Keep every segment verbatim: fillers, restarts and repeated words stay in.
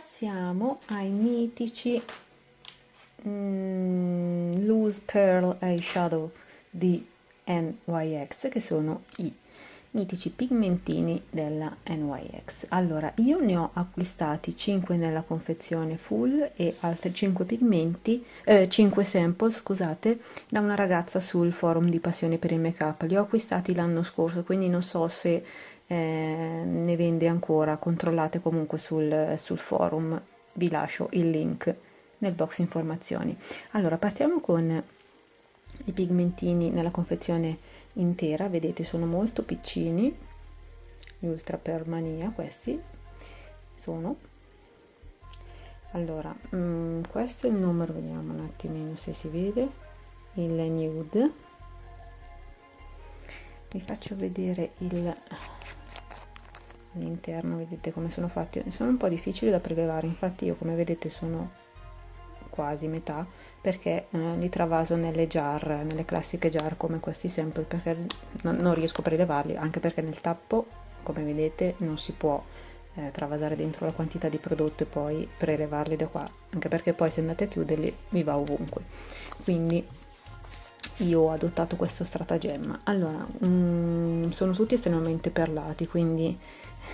passiamo ai mitici mm, Loose Pearl Eyeshadow di N Y X, che sono i mitici pigmentini della N Y X. Allora, io ne ho acquistati cinque nella confezione full e altri cinque pigmenti, eh, cinque sample, scusate, da una ragazza sul forum di Passione per il Make-up. Li ho acquistati l'anno scorso, quindi non so se eh, ne vende ancora. Controllate comunque sul, sul forum, vi lascio il link nel box informazioni. Allora, partiamo con i pigmentini nella confezione intera, vedete sono molto piccini, gli Ultra Pearl Mania questi sono. Allora, mh, questo è il numero, vediamo un attimino se si vede, il nude, vi faccio vedere il all'interno, vedete come sono fatti, sono un po' difficili da prelevare, infatti io come vedete sono quasi metà, perché eh, li travaso nelle jar, nelle classiche jar come questi sample, perché non, non riesco a prelevarli, anche perché nel tappo, come vedete, non si può eh, travasare dentro la quantità di prodotto e poi prelevarli da qua, anche perché poi se andate a chiuderli vi va ovunque. Quindi io ho adottato questo stratagemma. Allora, mm, sono tutti estremamente perlati, quindi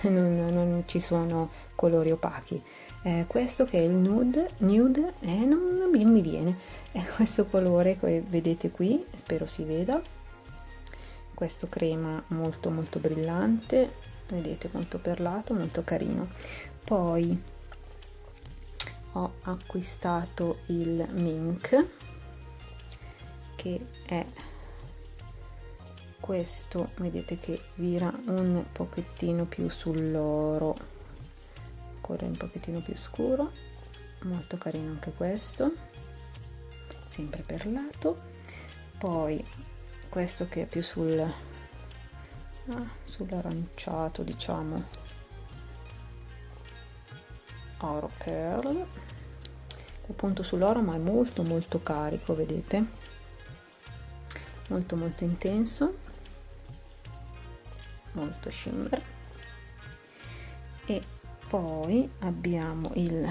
non, non ci sono colori opachi. Eh, questo che è il nude, nude eh, non, non mi viene, è questo colore che vedete qui, spero si veda, questo crema molto molto brillante, vedete, molto perlato, molto carino. Poi ho acquistato il mink, che è questo, vedete che vira un pochettino più sull'oro, un pochettino più scuro, molto carino anche questo, sempre perlato. Poi questo che è più sul ah, sull'aranciato, diciamo, oro pearl, appunto sull'oro, ma è molto molto carico, vedete, molto molto intenso, molto shimmer. E poi abbiamo il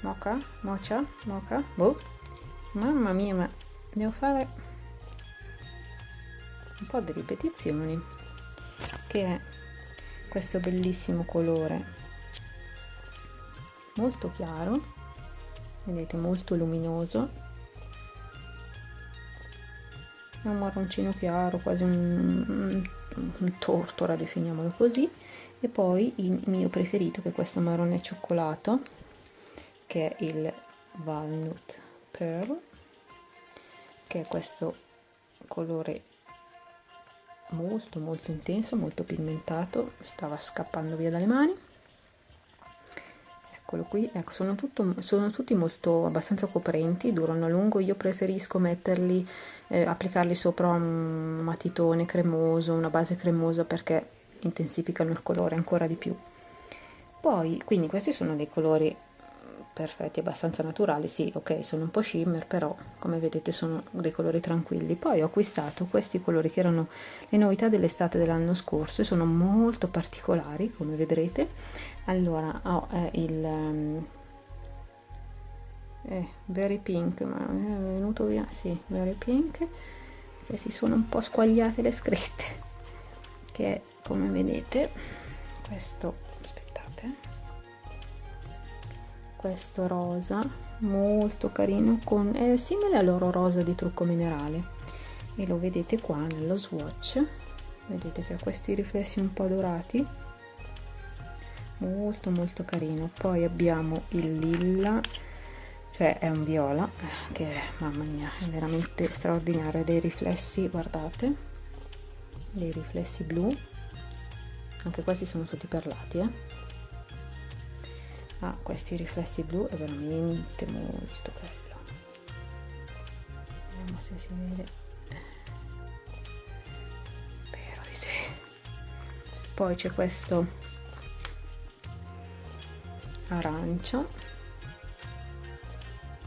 mocha, mocha, mocha, boh, mamma mia, ma devo fare un po' di ripetizioni, che è questo bellissimo colore molto chiaro, vedete, molto luminoso, è un marroncino chiaro, quasi un, un tortora, definiamolo così. E poi il mio preferito, che è questo marrone cioccolato, che è il Walnut Pearl, che è questo colore molto molto intenso, molto pigmentato, stava scappando via dalle mani, eccolo qui. Ecco, sono, tutto, sono tutti molto abbastanza coprenti, durano a lungo, io preferisco metterli, eh, applicarli sopra un matitone cremoso, una base cremosa, perché intensificano il colore ancora di più. Poi, quindi questi sono dei colori perfetti, abbastanza naturali, sì, ok, sono un po' shimmer, però come vedete sono dei colori tranquilli. Poi ho acquistato questi colori che erano le novità dell'estate dell'anno scorso e sono molto particolari, come vedrete. Allora, ho eh, il um, eh, Very Pink, ma è venuto via, sì, Very Pink, e si sono un po' squagliate le scritte, che è, come vedete, questo, aspettate, questo rosa molto carino, con è simile all'oro rosa di Trucco Minerale, e lo vedete qua nello swatch, vedete che ha questi riflessi un po' dorati, molto molto carino. Poi abbiamo il lilla, cioè è un viola che, mamma mia, è veramente straordinario, dei riflessi, guardate, dei riflessi blu, anche questi sono tutti perlati, eh? Ah, questi riflessi blu, è veramente molto bello, vediamo se si vede, spero di sì. Poi c'è questo arancia,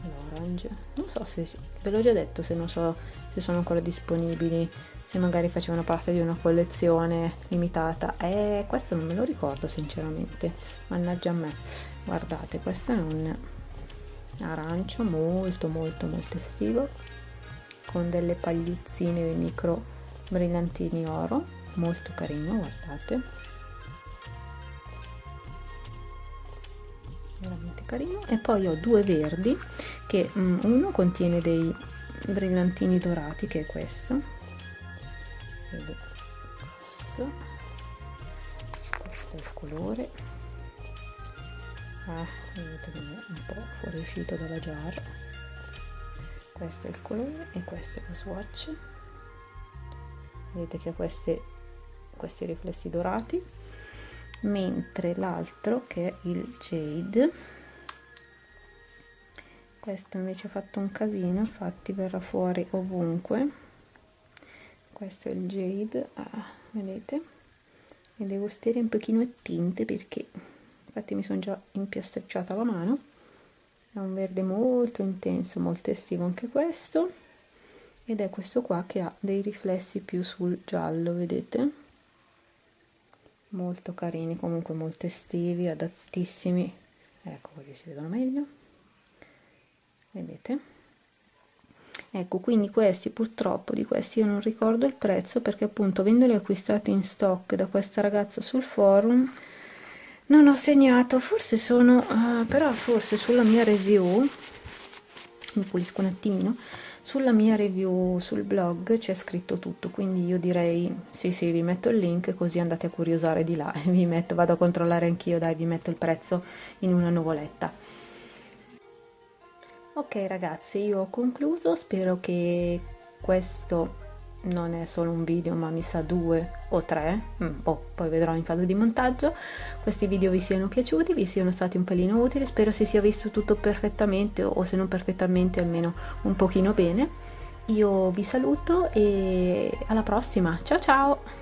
l'orange, non so se, ve l'ho già detto, se non so se sono ancora disponibili, se magari facevano parte di una collezione limitata. Eh, questo non me lo ricordo sinceramente, mannaggia a me. Guardate, questo è un arancio molto molto molto estivo, con delle paglizzine di micro brillantini oro, molto carino, guardate, veramente carino. E poi ho due verdi, che uno contiene dei brillantini dorati, che è questo, questo, questo è il colore. Ah, vedete che è un po' fuoriuscito dalla jar. Questo è il colore e questo è lo swatch. Vedete che ha queste, questi riflessi dorati, mentre l'altro, che è il Jade, questo invece ha fatto un casino, infatti verrà fuori ovunque. Questo è il Jade, ah, vedete, e devo stare un pochino attente perché infatti mi sono già impiastricciata la mano. È un verde molto intenso, molto estivo anche questo, ed è questo qua che ha dei riflessi più sul giallo, vedete, molto carini, comunque molto estivi, adattissimi. Ecco, così si vedono meglio, vedete. Ecco, quindi questi, purtroppo di questi io non ricordo il prezzo, perché appunto avendoli acquistati in stock da questa ragazza sul forum non ho segnato. Forse sono uh, però forse sulla mia review, mi pulisco un attimino, sulla mia review sul blog c'è scritto tutto, quindi io direi sì sì, vi metto il link così andate a curiosare di là, vi metto, vado a controllare anch'io, dai, vi metto il prezzo in una nuvoletta. Ok ragazzi, io ho concluso, spero che questo non è solo un video ma mi sa due o tre, mm, oh, poi vedrò in fase di montaggio, questi video vi siano piaciuti, vi siano stati un pelino utili, spero si sia visto tutto perfettamente, o se non perfettamente almeno un pochino bene. Io vi saluto e alla prossima, ciao ciao!